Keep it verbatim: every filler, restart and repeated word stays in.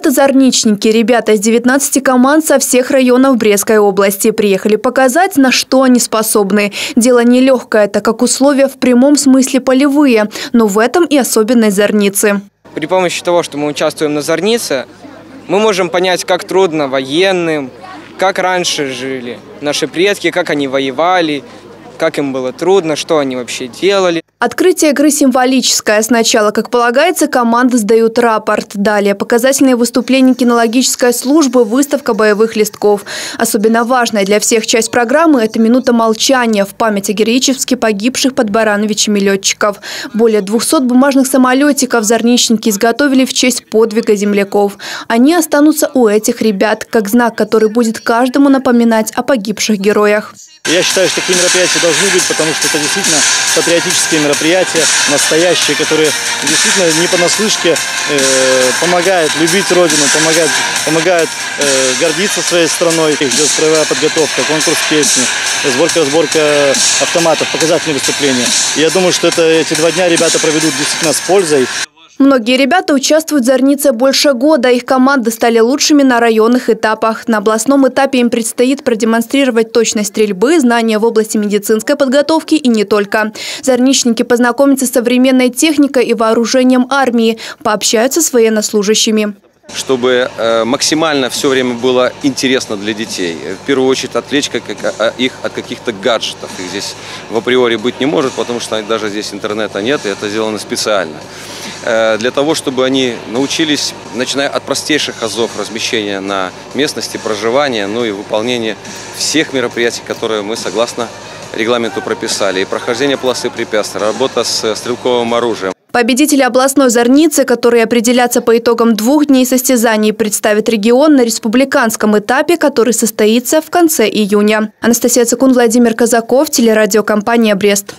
Это зарничники. Ребята из девятнадцати команд со всех районов Брестской области приехали показать, на что они способны. Дело нелегкое, так как условия в прямом смысле полевые. Но в этом и особенность Зарницы. При помощи того, что мы участвуем на Зарнице, мы можем понять, как трудно военным, как раньше жили наши предки, как они воевали, как им было трудно, что они вообще делали. Открытие игры символическое. Сначала, как полагается, команды сдают рапорт. Далее показательные выступления кинологической службы, выставка боевых листков. Особенно важная для всех часть программы – это минута молчания в память о героически погибших под Барановичами летчиков. Более двухсот бумажных самолетиков зарничники изготовили в честь подвига земляков. Они останутся у этих ребят, как знак, который будет каждому напоминать о погибших героях. Я считаю, что такие мероприятия должны быть, потому что это действительно патриотические мероприятия, настоящие, которые действительно не понаслышке э, помогают любить Родину, помогают, помогают э, гордиться своей страной. Их ждет строевая подготовка, конкурс песни, сборка-разборка автоматов, показательные выступления. И я думаю, что это, эти два дня ребята проведут действительно с пользой. Многие ребята участвуют в Зарнице больше года. Их команды стали лучшими на районных этапах. На областном этапе им предстоит продемонстрировать точность стрельбы, знания в области медицинской подготовки и не только. Зарничники познакомятся с современной техникой и вооружением армии, пообщаются с военнослужащими. Чтобы максимально все время было интересно для детей. В первую очередь отвлечь их от каких-то гаджетов. Их здесь в априори быть не может, потому что даже здесь интернета нет, и это сделано специально. Для того, чтобы они научились, начиная от простейших азов размещения на местности, проживания, ну и выполнения всех мероприятий, которые мы согласно регламенту прописали. И прохождение полосы препятствий, работа с стрелковым оружием. Победители областной Зарницы, которые определятся по итогам двух дней состязаний, представят регион на республиканском этапе, который состоится в конце июня. Анастасия Цыкун, Владимир Казаков, телерадиокомпания «Брест».